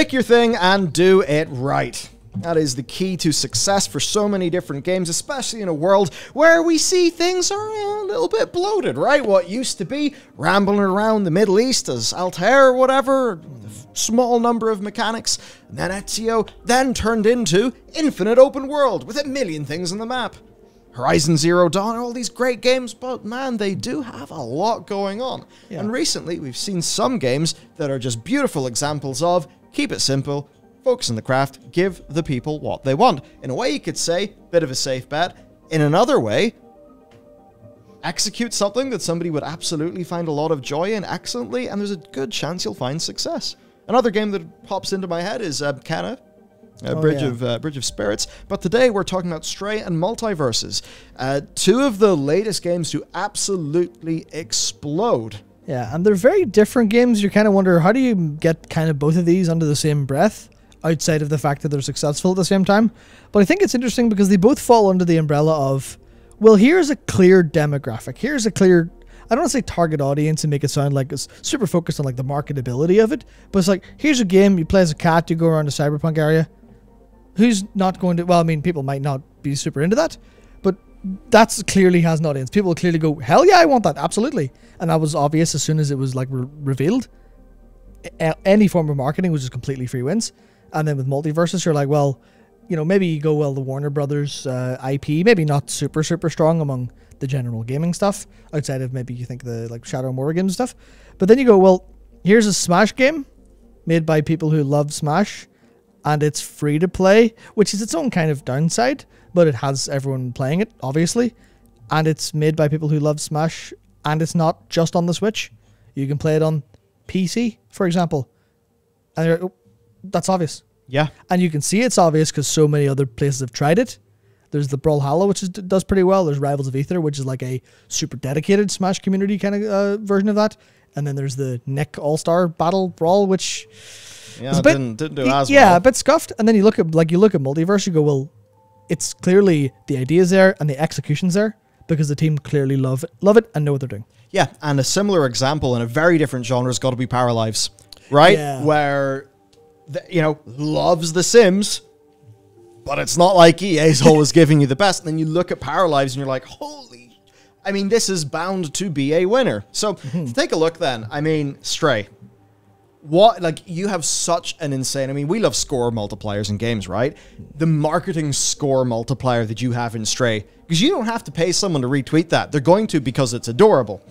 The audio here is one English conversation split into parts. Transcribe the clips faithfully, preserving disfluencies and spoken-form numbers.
Pick your thing and do it right. That is the key to success for so many different games, especially in a world where we see things are a little bit bloated, right? What used to be rambling around the Middle East as Altair or whatever, a small number of mechanics, and then Ezio, then turned into infinite open world with a million things on the map. Horizon Zero Dawn, all these great games, but man, they do have a lot going on. Yeah. And recently, we've seen some games that are just beautiful examples of keep it simple, focus on the craft, give the people what they want. In a way, you could say, bit of a safe bet. In another way, execute something that somebody would absolutely find a lot of joy in excellently, and there's a good chance you'll find success. Another game that pops into my head is uh, Kena. Uh, oh, Bridge yeah. of uh, Bridge of Spirits, but today we're talking about Stray and MultiVersus, uh, two of the latest games to absolutely explode. Yeah, and they're very different games. You kind of wonder, how do you get kind of both of these under the same breath, outside of the fact that they're successful at the same time? But I think it's interesting because they both fall under the umbrella of, well, here's a clear demographic, here's a clear, I don't want to say target audience and make it sound like it's super focused on like the marketability of it, but it's like, here's a game, you play as a cat, you go around a cyberpunk area. Who's not going to... Well, I mean, people might not be super into that, but that's clearly has an audience. People clearly go, hell yeah, I want that, absolutely. And that was obvious as soon as it was, like, re revealed. A any form of marketing was just completely free wins. And then with MultiVersus, you're like, well, you know, maybe you go, well, the Warner Brothers uh, I P, maybe not super, super strong among the general gaming stuff, outside of maybe you think the, like, Shadow and War games stuff. But then you go, well, here's a Smash game made by people who love Smash, and it's free to play, which is its own kind of downside, but it has everyone playing it, obviously. And it's made by people who love Smash, and it's not just on the Switch. You can play it on P C, for example. And you're, oh, that's obvious. Yeah. And you can see it's obvious because so many other places have tried it. There's the Brawlhalla, which is, does pretty well. There's Rivals of Ether, which is like a super dedicated Smash community kind of uh, version of that. And then there's the Nick All-Star Battle Brawl, which... Yeah, it didn't, didn't do as yeah, well. Yeah, a bit scuffed. And then you look at like you look at MultiVersus, you go, well, it's clearly the idea's there and the execution's there because the team clearly love it, love it and know what they're doing. Yeah, and a similar example in a very different genre has got to be Paralives, right? Yeah. Where, the, you know, loves The Sims, but it's not like E A's always giving you the best. And then you look at Paralives and you're like, holy, I mean, this is bound to be a winner. So mm-hmm. to take a look then. I mean, Stray. What, like, you have such an insane... I mean, we love score multipliers in games, right? The marketing score multiplier that you have in Stray, because you don't have to pay someone to retweet that. They're going to because it's adorable.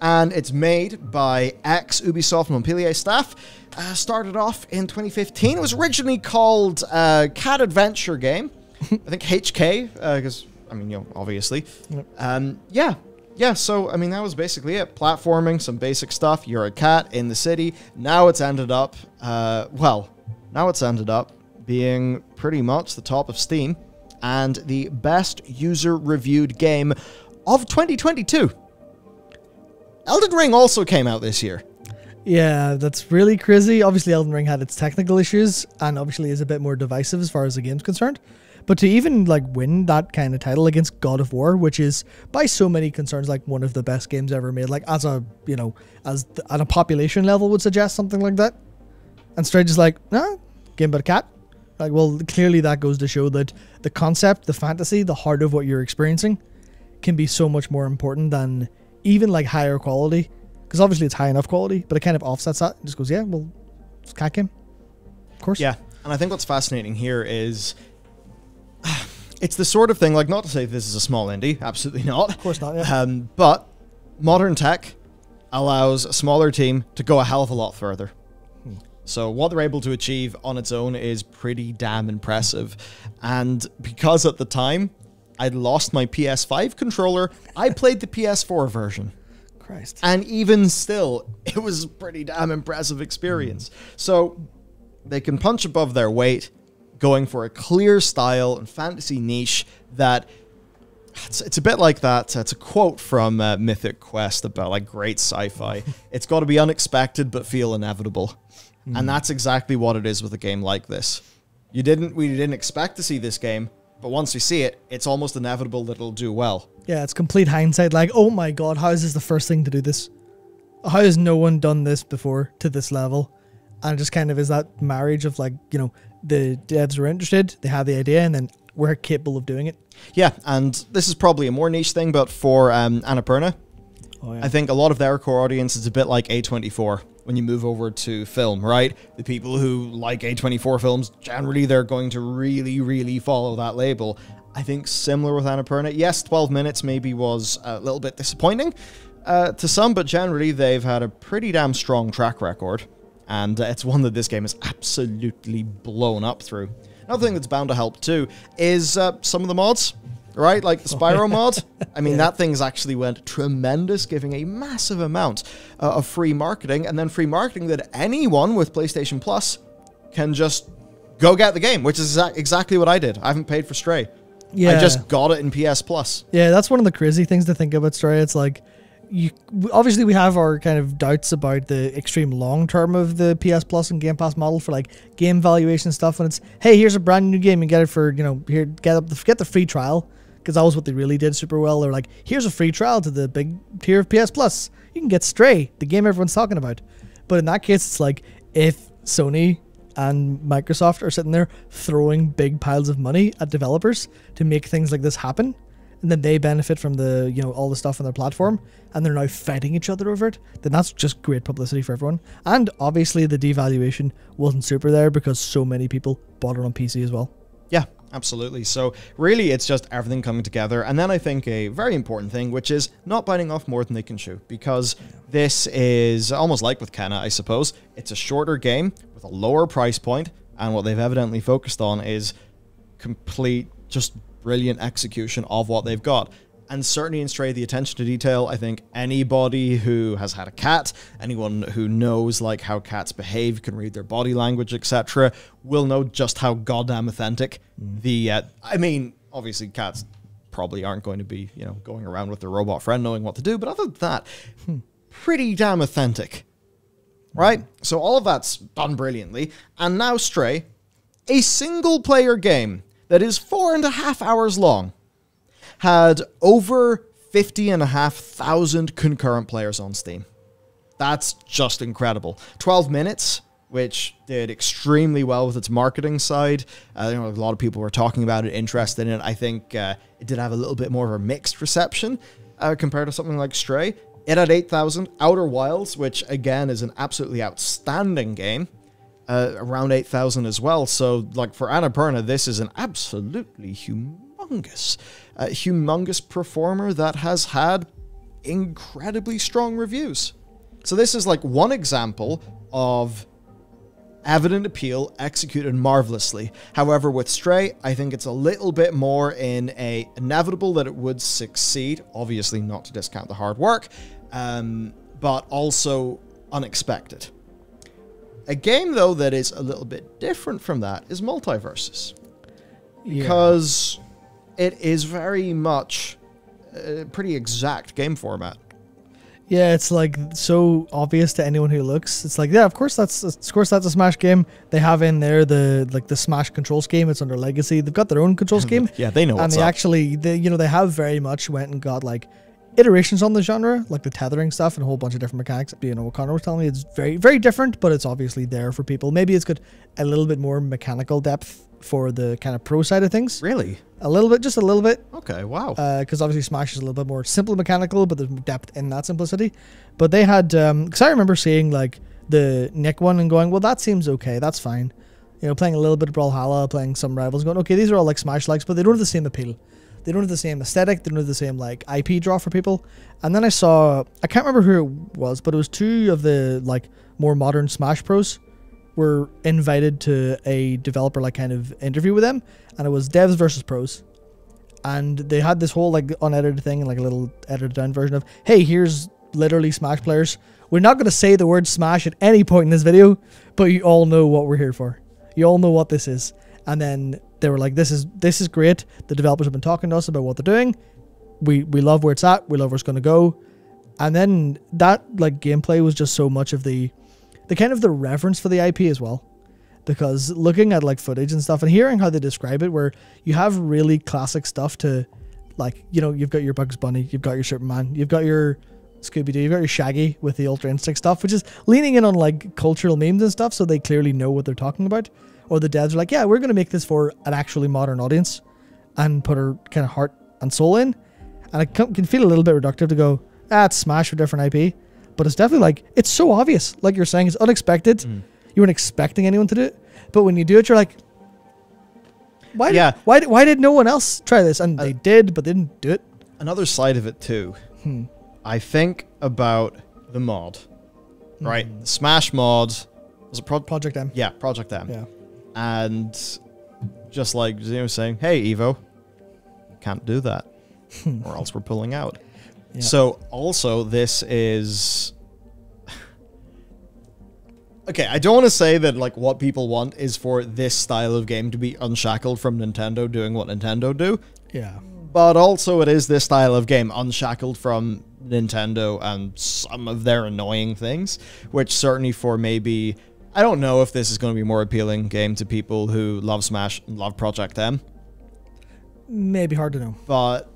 And it's made by ex-Ubisoft Montpellier staff. Uh, started off in twenty fifteen. It was originally called uh, Cat Adventure Game. I think H K, because, uh, I mean, you know, obviously. Yep. Um, yeah. Yeah, so, I mean, that was basically it. Platforming, some basic stuff. You're a cat in the city. Now it's ended up, uh, well, now it's ended up being pretty much the top of Steam and the best user-reviewed game of twenty twenty-two. Elden Ring also came out this year. Yeah, that's really crazy. Obviously, Elden Ring had its technical issues and obviously is a bit more divisive as far as the game's concerned. But to even, like, win that kind of title against God of War, which is, by so many concerns, like, one of the best games ever made, like, as a, you know, as th on a population level would suggest, something like that. And Stray just like, nah, game about a cat. Like, well, clearly that goes to show that the concept, the fantasy, the heart of what you're experiencing can be so much more important than even, like, higher quality. Because obviously it's high enough quality, but it kind of offsets that and just goes, yeah, well, it's a cat game. Of course. Yeah, and I think what's fascinating here is... It's the sort of thing, like, not to say this is a small indie, absolutely not. Of course not, yeah. Um, but modern tech allows a smaller team to go a hell of a lot further. Hmm. So what they're able to achieve on its own is pretty damn impressive. And because at the time, I'd lost my P S five controller, I played the P S four version. Christ. And even still, it was a pretty damn impressive experience. Hmm. So they can punch above their weight, going for a clear style and fantasy niche that it's, it's a bit like that. It's a quote from uh, Mythic Quest about like great sci-fi. It's got to be unexpected, but feel inevitable. Mm. And that's exactly what it is with a game like this. You didn't, we didn't expect to see this game, but once we see it, it's almost inevitable that it'll do well. Yeah. It's complete hindsight. Like, oh my God, how is this the first thing to do this? How has no one done this before to this level? And it just kind of is that marriage of, like, you know, the devs were interested, they had the idea, and then we're capable of doing it. Yeah, and this is probably a more niche thing, but for um, Annapurna, oh, yeah. I think a lot of their core audience is a bit like A twenty-four when you move over to film, right? The people who like A twenty-four films, generally they're going to really, really follow that label. I think similar with Annapurna. Yes, twelve minutes maybe was a little bit disappointing uh, to some, but generally they've had a pretty damn strong track record. And uh, it's one that this game is absolutely blown up through. Another thing that's bound to help too is uh, some of the mods, right? Like the Spyro mod. I mean, yeah. that thing's actually went tremendous, giving a massive amount uh, of free marketing, and then free marketing that anyone with PlayStation Plus can just go get the game, which is exactly what I did. I haven't paid for Stray. Yeah. I just got it in P S Plus. Yeah, that's one of the crazy things to think about Stray. It's like, You, obviously we have our kind of doubts about the extreme long term of the P S Plus and Game Pass model for like game valuation stuff, and it's, hey, here's a brand new game, you get it for, you know, here, get up the, get the free trial, because that was what they really did super well. They're like, here's a free trial to the big tier of P S Plus, you can get Stray, the game everyone's talking about. But in that case, it's like, if Sony and Microsoft are sitting there throwing big piles of money at developers to make things like this happen, and then they benefit from the, you know, all the stuff on their platform, and they're now fighting each other over it, then that's just great publicity for everyone. And obviously the devaluation wasn't super there because so many people bought it on P C as well. Yeah, absolutely. So really it's just everything coming together. And then I think a very important thing, which is not biting off more than they can chew, because this is almost like with Kena, I suppose. It's a shorter game with a lower price point, and what they've evidently focused on is complete, just brilliant execution of what they've got. And certainly in Stray, the attention to detail, I think anybody who has had a cat, anyone who knows like how cats behave, can read their body language, et cetera, will know just how goddamn authentic the, uh, I mean, obviously cats probably aren't going to be, you know, going around with their robot friend knowing what to do, but other than that, hmm. pretty damn authentic, right? So all of that's done brilliantly. And now Stray, a single player game that is four and a half hours long, had over fifty and a half thousand concurrent players on Steam. That's just incredible. twelve minutes, which did extremely well with its marketing side. Uh, you know, a lot of people were talking about it, interested in it. I think uh, it did have a little bit more of a mixed reception uh, compared to something like Stray. It had eight thousand. Outer Wilds, which again is an absolutely outstanding game, Uh, around eight thousand as well. So, like, for Annapurna, this is an absolutely humongous, uh, humongous performer that has had incredibly strong reviews. So this is, like, one example of evident appeal executed marvelously. However, with Stray, I think it's a little bit more in a inevitable that it would succeed, obviously not to discount the hard work, um, but also unexpected. A game, though, that is a little bit different from that is MultiVersus. Because yeah. it is very much a pretty exact game format. Yeah, it's like so obvious to anyone who looks. It's like, yeah, of course that's of course that's a Smash game. They have in there the like the Smash control scheme. It's under Legacy. They've got their own control scheme. Yeah, they know what's up. And they actually, they, you know, they have very much went and got like iterations on the genre, like the tethering stuff and a whole bunch of different mechanics. You know, what Connor was telling me, it's very, very different, but it's obviously there for people. Maybe it's got a little bit more mechanical depth for the kind of pro side of things. Really? A little bit, just a little bit. Okay, wow. Because uh, obviously Smash is a little bit more simple mechanical, but there's depth in that simplicity. But they had, um, because I remember seeing like the Nick one and going, well, that seems okay, that's fine. You know, playing a little bit of Brawlhalla, playing some Rivals, going, okay, these are all like Smash-likes, but they don't have the same appeal. They don't have the same aesthetic. They don't have the same like I P draw for people. And then I saw, I can't remember who it was, but it was two of the like more modern Smash pros were invited to a developer like kind of interview with them, and it was devs versus pros. And they had this whole like unedited thing and like a little edited down version of, hey, here's literally Smash players. We're not going to say the word Smash at any point in this video, but you all know what we're here for. You all know what this is. And then they were like, this is this is great. The developers have been talking to us about what they're doing. We we love where it's at. We love where it's going to go. And then that like gameplay was just so much of the, the kind of the reverence for the I P as well. Because looking at like footage and stuff and hearing how they describe it, where you have really classic stuff to like, you know, you've got your Bugs Bunny, you've got your Superman, you've got your Scooby-Doo, very shaggy with the Ultra Instinct stuff, which is leaning in on like cultural memes and stuff, so they clearly know what they're talking about. Or the devs are like, yeah, we're going to make this for an actually modern audience and put our kind of heart and soul in. And it can feel a little bit reductive to go, ah, it's Smash for different I P. But it's definitely like, it's so obvious. Like you're saying, it's unexpected. Mm. You weren't expecting anyone to do it. But when you do it, you're like, why, yeah. did, why, why did no one else try this? And uh, they did, but they didn't do it. Another side of it too. Hmm. I think about the mod, right? Mm. Smash mod. Was it Pro Project M? Yeah, Project M. Yeah. And just like Zeno was saying, hey, Evo, can't do that or else we're pulling out. Yeah. So also this is... Okay, I don't want to say that like what people want is for this style of game to be unshackled from Nintendo doing what Nintendo do. Yeah. But also it is this style of game unshackled from Nintendo and some of their annoying things, which certainly for maybe... I don't know if this is going to be a more appealing game to people who love Smash and love Project M. Maybe hard to know. But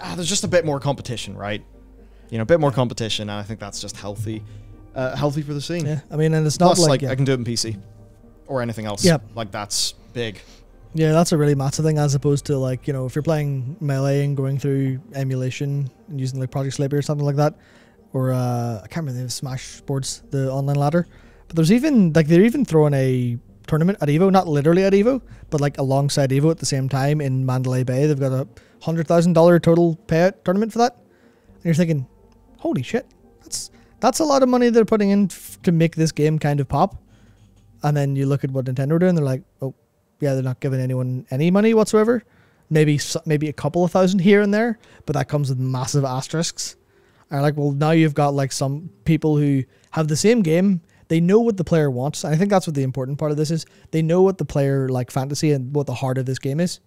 ah, there's just a bit more competition, right? You know, a bit more competition, and I think that's just healthy. Uh, healthy for the scene. Yeah, I mean, and it's not Plus, like... like yeah. I can do it in P C or anything else. Yep. Like, that's big. Yeah, that's a really massive thing as opposed to, like, you know, if you're playing Melee and going through emulation and using, like, Project Slappy or something like that, or, uh, I can't remember, they have Smash Sports, the online ladder. But there's even, like, they're even throwing a tournament at Evo, not literally at Evo, but, like, alongside Evo at the same time in Mandalay Bay. They've got a one hundred thousand dollar total payout tournament for that. And you're thinking, holy shit, that's... That's a lot of money they're putting in f to make this game kind of pop. And then you look at what Nintendo are doing, they're like, oh, yeah, they're not giving anyone any money whatsoever. Maybe maybe a couple of thousand here and there, but that comes with massive asterisks. And like, well, now you've got like some people who have the same game. They know what the player wants. And I think that's what the important part of this is. They know what the player like fantasy and what the heart of this game is.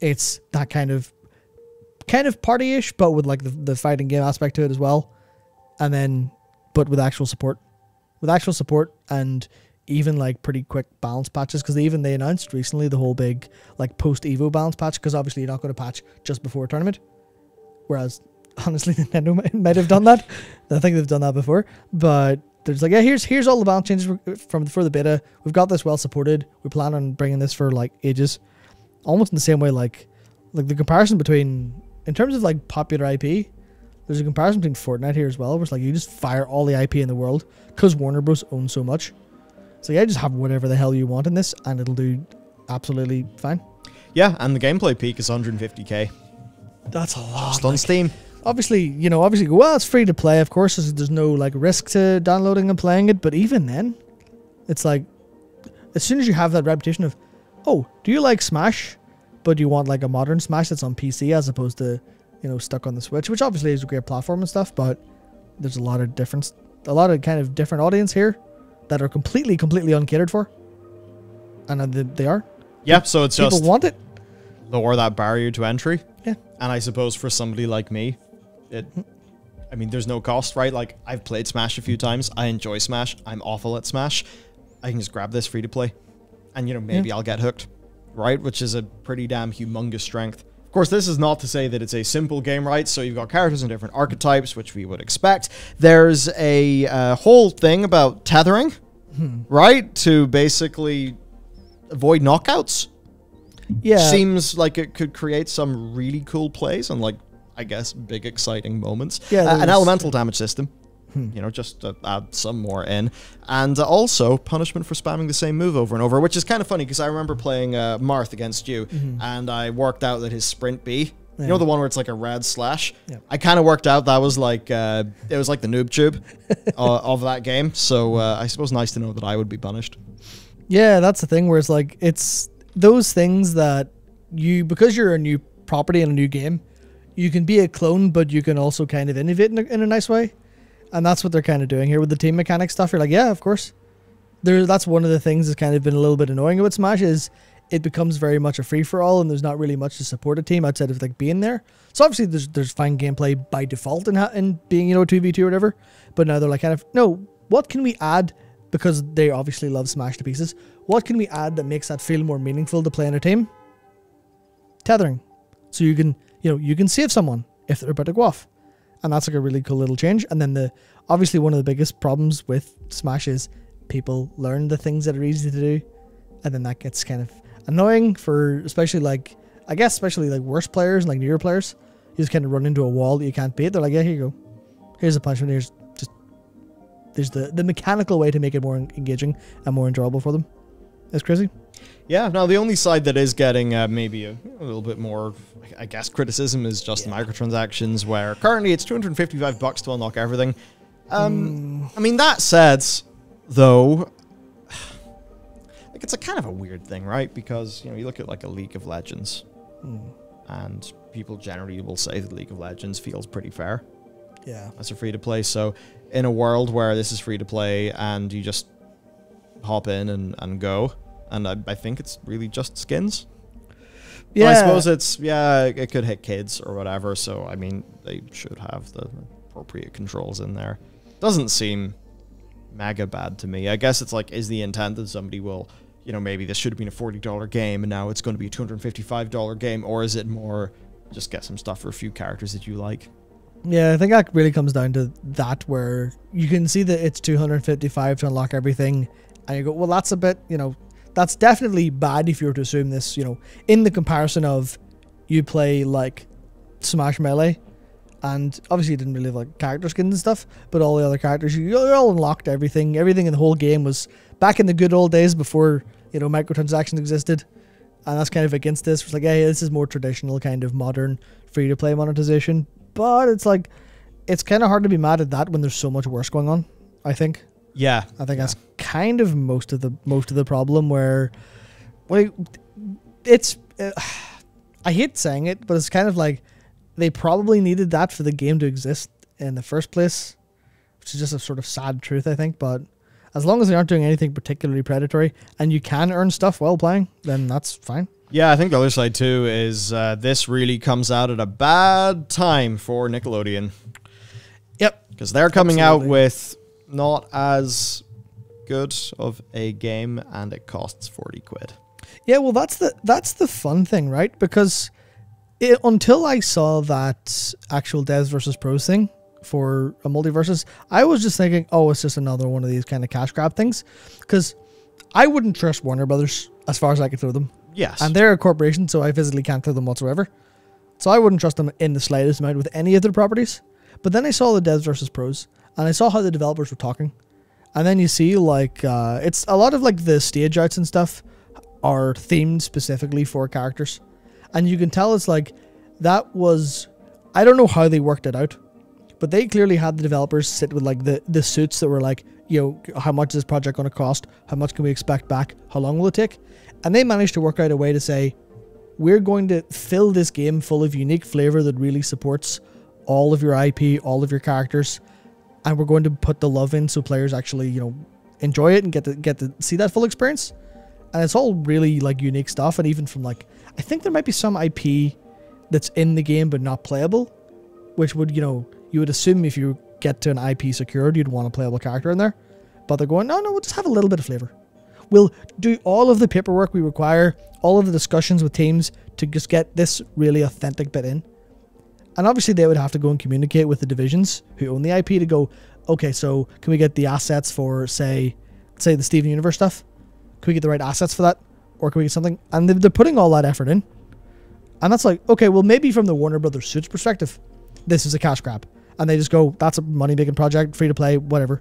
It's that kind of kind of party-ish, but with like the, the fighting game aspect to it as well. And then, but with actual support, with actual support and even like pretty quick balance patches, because they even they announced recently the whole big like post Evo balance patch, because obviously you're not going to patch just before a tournament. Whereas honestly, Nintendo might have done that. I think they've done that before, but they're just like, yeah, here's here's all the balance changes from for the beta. We've got this well supported. We plan on bringing this for like ages, almost in the same way like like the comparison between in terms of like popular I P. There's a comparison between Fortnite here as well, where it's like you just fire all the I P in the world because Warner Bros. Owns so much. So yeah, just have whatever the hell you want in this and it'll do absolutely fine. Yeah, and the gameplay peak is one hundred fifty K. That's a lot. Just on like, Steam. Obviously, you know, obviously, well, it's free to play, of course. There's no like risk to downloading and playing it. But even then, it's like, as soon as you have that reputation of, oh, do you like Smash? But you want like a modern Smash that's on P C as opposed to, you know, stuck on the Switch, which obviously is a great platform and stuff, but there's a lot of difference, a lot of kind of different audience here that are completely, completely uncatered for. And they are. Yeah, so it's people just... People want it. Lower that barrier to entry. Yeah. And I suppose for somebody like me, it... I mean, there's no cost, right? Like, I've played Smash a few times. I enjoy Smash. I'm awful at Smash. I can just grab this free to play. And, you know, maybe yeah. I'll get hooked, right? Which is a pretty damn humongous strength. Of course, this is not to say that it's a simple game, right? So you've got characters and different archetypes, which we would expect. There's a uh, whole thing about tethering, hmm. right? To basically avoid knockouts. Yeah. Seems like it could create some really cool plays and, like, I guess, big exciting moments. Yeah, uh, an elemental damage system, hmm. you know, just to add some more in. And uh, also punishment for spamming the same move over and over, which is kind of funny because I remember playing uh, Marth against you, mm-hmm. and I worked out that his sprint B, yeah. you know, the one where it's like a red slash. Yeah. I kind of worked out that was like uh, it was like the noob tube uh, of that game. So uh, I suppose nice to know that I would be punished. Yeah, that's the thing where it's like it's those things that you because you're a new property in a new game, you can be a clone, but you can also kind of innovate in a, in a nice way. And that's what they're kind of doing here with the team mechanic stuff. You're like, yeah, of course. There, that's one of the things that's kind of been a little bit annoying about Smash is it becomes very much a free-for-all and there's not really much to support a team outside of like being there. So obviously there's there's fine gameplay by default in, in being, you know, two v two or whatever. But now they're like kind of, no, what can we add? Because they obviously love Smash to pieces. What can we add that makes that feel more meaningful to play in a team? Tethering. So you can, you know, you can save someone if they're about to go off. And that's like a really cool little change. And then the obviously one of the biggest problems with Smash is people learn the things that are easy to do, and then that gets kind of annoying for especially like I guess especially like worse players and like newer players. You just kind of run into a wall that you can't beat. They're like, yeah, here you go. Here's the punishment. Here's just there's the the mechanical way to make it more engaging and more enjoyable for them. It's crazy. Yeah, now the only side that is getting uh, maybe a, a little bit more, I guess, criticism is just yeah. the microtransactions, where currently it's two hundred fifty-five bucks to unlock everything. Um, mm. I mean, that said, though, like it's a kind of a weird thing, right? Because, you know, you look at like a League of Legends, mm. and people generally will say that League of Legends feels pretty fair. Yeah. That's a free-to-play. So in a world where this is free-to-play and you just hop in and, and go... And I, I think it's really just skins. Yeah. But I suppose it's, yeah, it could hit kids or whatever. So, I mean, they should have the appropriate controls in there. Doesn't seem mega bad to me. I guess it's like, is the intent that somebody will, you know, maybe this should have been a forty dollar game and now it's going to be a two hundred fifty-five dollar game? Or is it more just get some stuff for a few characters that you like? Yeah, I think that really comes down to that, where you can see that it's two hundred fifty-five to unlock everything. And you go, well, that's a bit, you know... That's definitely bad if you were to assume this, you know, in the comparison of you play like Smash Melee, and obviously you didn't really have like character skins and stuff, but all the other characters, you all unlocked everything. Everything in the whole game was back in the good old days before, you know, microtransactions existed. And that's kind of against this. It's like, hey, this is more traditional kind of modern free to play monetization. But it's like, it's kind of hard to be mad at that when there's so much worse going on, I think. Yeah, I think yeah. that's kind of most of the most of the problem. Where, well, it's uh, I hate saying it, but it's kind of like they probably needed that for the game to exist in the first place, which is just a sort of sad truth, I think. But as long as they aren't doing anything particularly predatory and you can earn stuff while playing, then that's fine. Yeah, I think the other side too is uh, this really comes out at a bad time for Nickelodeon. Yep, because they're coming Absolutely. out with. Not as good of a game, and it costs forty quid. Yeah, well, that's the that's the fun thing, right? Because it, until I saw that actual devs versus pros thing for a MultiVersus, I was just thinking, oh, it's just another one of these kind of cash grab things. Because I wouldn't trust Warner Brothers as far as I could throw them. Yes. And they're a corporation, so I physically can't throw them whatsoever. So I wouldn't trust them in the slightest amount with any of their properties. But then I saw the devs versus pros, and I saw how the developers were talking. And then you see, like, uh, it's a lot of, like, the stage outs and stuff are themed specifically for characters. And you can tell it's, like, that was... I don't know how they worked it out, but they clearly had the developers sit with, like, the, the suits that were, like, you know, how much is this project going to cost? How much can we expect back? How long will it take? And they managed to work out a way to say, we're going to fill this game full of unique flavor that really supports all of your I P, all of your characters, and we're going to put the love in so players actually, you know, enjoy it and get to get to see that full experience. And it's all really like unique stuff. And even from like, I think there might be some I P that's in the game but not playable, which would, you know, you would assume if you get to an I P secured, you'd want a playable character in there. But they're going, no, no, we'll just have a little bit of flavor. We'll do all of the paperwork we require, all of the discussions with teams to just get this really authentic bit in. And obviously they would have to go and communicate with the divisions who own the I P to go, okay, so can we get the assets for, say, say the Steven Universe stuff? Can we get the right assets for that? Or can we get something? And they're putting all that effort in. And that's like, okay, well, maybe from the Warner Brothers Suits perspective, this is a cash grab. And they just go, that's a money-making project, free-to-play, whatever.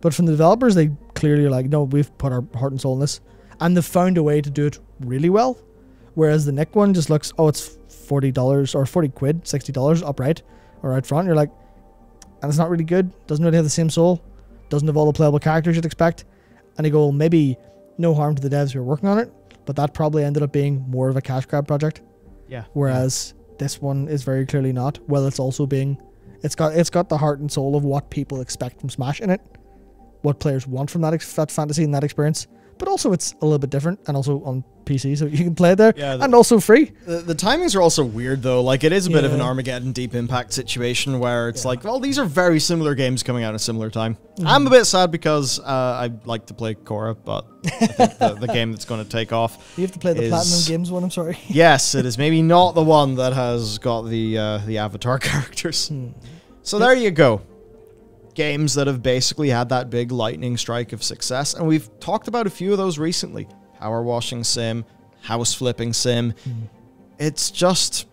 But from the developers, they clearly are like, no, we've put our heart and soul in this. And they've found a way to do it really well. Whereas the Nick one just looks, oh, it's forty dollars or forty quid, sixty dollars upright or out front. You're like, and it's not really good. Doesn't really have the same soul. Doesn't have all the playable characters you'd expect. And you go, well, maybe no harm to the devs who are working on it, but that probably ended up being more of a cash grab project. Yeah. Whereas yeah. this one is very clearly not. Well, it's also being, it's got it's got the heart and soul of what people expect from Smash in it, what players want from that, that fantasy and that experience. But also it's a little bit different, and also on P C, so you can play it there, yeah, the, and also free. The, the timings are also weird, though. Like, it is a bit yeah. of an Armageddon Deep Impact situation where it's yeah. like, well, these are very similar games coming out at a similar time. Mm-hmm. I'm a bit sad because uh, I like to play Korra, but I think the, the game that's going to take off You have to play the is, Platinum Games one, I'm sorry. Yes, it is maybe not the one that has got the, uh, the Avatar characters. Mm. So there you go. Games that have basically had that big lightning strike of success. And we've talked about a few of those recently. Power washing sim, house flipping sim. Mm. It's just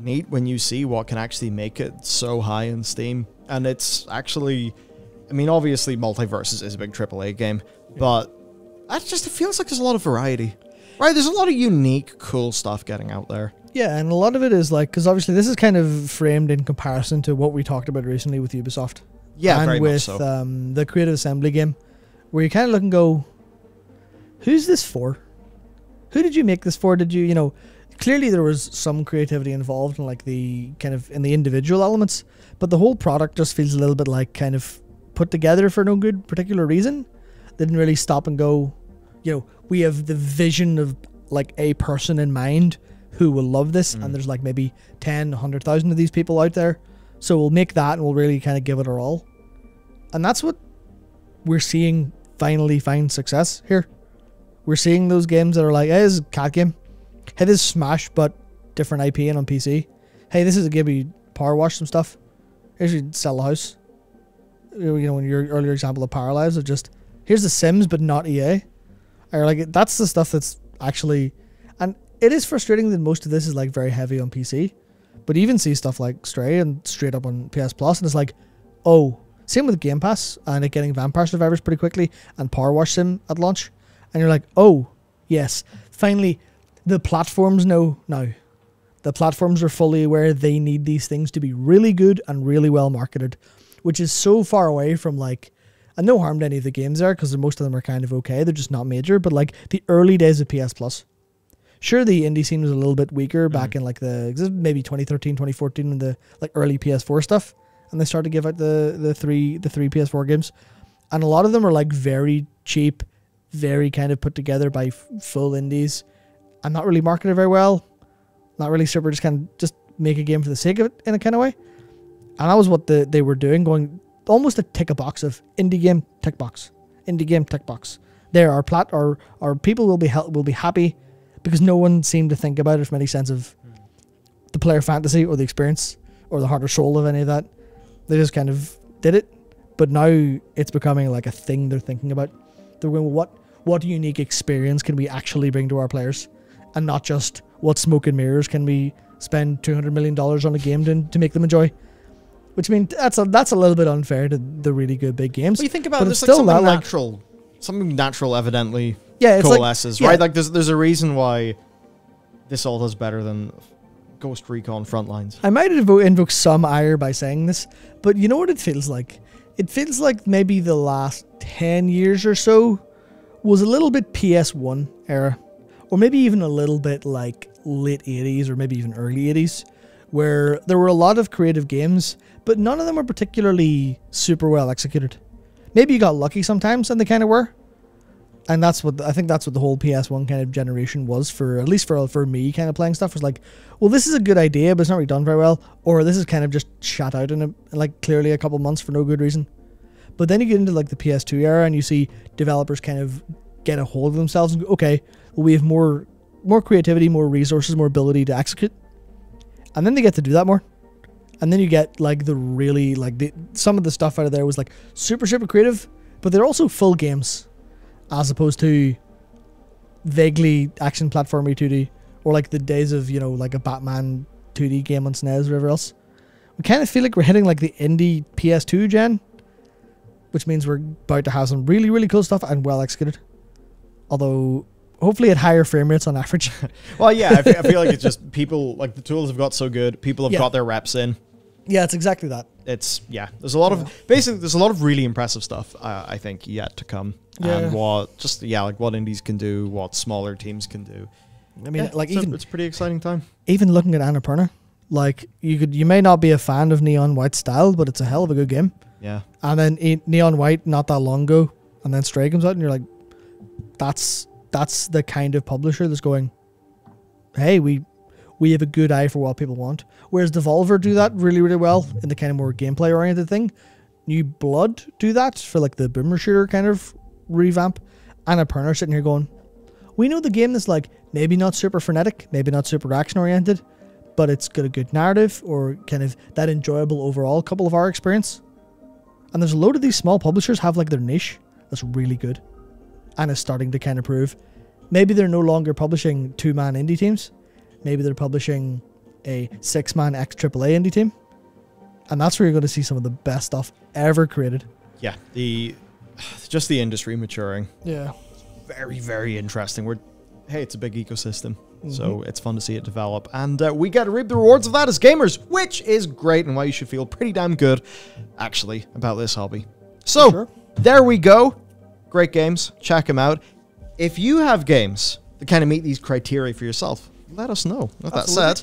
neat when you see what can actually make it so high in Steam. And it's actually, I mean, obviously MultiVersus is a big triple A game, yeah. but that's just, it feels like there's a lot of variety, right? There's a lot of unique, cool stuff getting out there. Yeah, and a lot of it is like, because obviously this is kind of framed in comparison to what we talked about recently with Ubisoft. Yeah, and very with much so. um, the Creative Assembly game, where you kind of look and go, who's this for? Who did you make this for? Did you, you know, clearly there was some creativity involved in like the kind of in the individual elements, but the whole product just feels a little bit like kind of put together for no good particular reason. They didn't really stop and go, you know, we have the vision of like a person in mind who will love this, mm. and there's like maybe ten, a hundred thousand of these people out there. So we'll make that and we'll really kind of give it our all. And that's what we're seeing finally find success here. We're seeing those games that are like, hey, this is a cat game. Hey, this is Smash, but different I P and on P C. Hey, this is a game where you power wash some stuff. Here's you sell a house. You know, in your earlier example of Paralives, of just, here's the Sims, but not E A. Or like, that's the stuff that's actually... And it is frustrating that most of this is like very heavy on P C. But even see stuff like Stray and straight up on P S Plus, and it's like, oh, same with Game Pass and it getting Vampire Survivors pretty quickly and Power Wash Sim at launch. And you're like, oh, yes, finally, the platforms know now. The platforms are fully aware they need these things to be really good and really well marketed, which is so far away from like, and no harm to any of the games there because most of them are kind of okay. They're just not major, but like the early days of P S Plus. Sure, the indie scene was a little bit weaker back mm. in like the maybe twenty thirteen, twenty fourteen when the like early P S four stuff, and they started to give out the the three the three P S four games, and a lot of them are like very cheap, very kind of put together by full indies, and not really marketed very well, not really super, just kind of just make a game for the sake of it in a kind of way, and that was what the, they were doing, going almost a tick a box of indie game tick box, indie game tick box. There our plat our our people will be hel will be happy. Because no one seemed to think about it from any sense of the player fantasy or the experience or the heart or soul of any of that. They just kind of did it. But now it's becoming like a thing they're thinking about. They're going, well, what, what unique experience can we actually bring to our players? And not just what smoke and mirrors can we spend two hundred million dollars on a game to, to make them enjoy? Which I mean, that's a, that's a little bit unfair to the really good big games. Well, you think about it, it's like still something natural. Like, something natural, evidently. Yeah, it's coalesces, like, yeah. right? Like there's there's a reason why this all does better than Ghost Recon Frontlines. I might invoke some ire by saying this, but you know what it feels like? It feels like maybe the last ten years or so was a little bit P S one era, or maybe even a little bit like late eighties or maybe even early eighties, where there were a lot of creative games, but none of them were particularly super well executed. Maybe you got lucky sometimes, and they kind of were. And that's what I think that's what the whole P S one kind of generation was for, at least for for me kind of playing stuff was like, well, this is a good idea, but it's not really done very well. Or this is kind of just shot out in a, like clearly a couple months for no good reason. But then you get into like the P S two era and you see developers kind of get a hold of themselves and go, okay, well, we have more, more creativity, more resources, more ability to execute. And then they get to do that more. And then you get like the really like the, some of the stuff out of there was like super, super creative, but they're also full games. As opposed to vaguely action platformy two D or like the days of, you know, like a Batman two D game on S N E S or whatever else. We kind of feel like we're hitting like the indie P S two gen, which means we're about to have some really, really cool stuff and well executed. Although, hopefully at higher frame rates on average. Well, yeah, I feel, I feel like it's just people, like the tools have got so good, people have yeah. got their reps in. Yeah, it's exactly that. It's, yeah, there's a lot yeah. of, basically, there's a lot of really impressive stuff, uh, I think, yet to come. Yeah. And what, just, yeah, like what indies can do, what smaller teams can do. I mean, yeah, like, it's even, a, it's a pretty exciting time. Even looking at Annapurna, like, you could, you may not be a fan of Neon White style, but it's a hell of a good game. Yeah. And then Neon White, not that long ago, and then Stray comes out, and you're like, that's, that's the kind of publisher that's going, hey, we, we have a good eye for what people want. Whereas Devolver do that really, really well in the kind of more gameplay-oriented thing. New Blood do that for like the boomer shooter kind of revamp. Annapurna sitting here going, we know the game that's like maybe not super frenetic, maybe not super action-oriented, but it's got a good narrative or kind of that enjoyable overall couple of hour experience. And there's a load of these small publishers have like their niche that's really good and is starting to kind of prove. Maybe they're no longer publishing two-man indie teams. Maybe they're publishing a six-man ex-triple A indie team. And that's where you're going to see some of the best stuff ever created. Yeah, the just the industry maturing. Yeah. Very, very interesting. We're, hey, it's a big ecosystem. Mm-hmm. So it's fun to see it develop. And uh, we get to reap the rewards of that as gamers, which is great and why you should feel pretty damn good, actually, about this hobby. So, sure. There we go. Great games. Check them out. If you have games that kind of meet these criteria for yourself, let us know. With that said,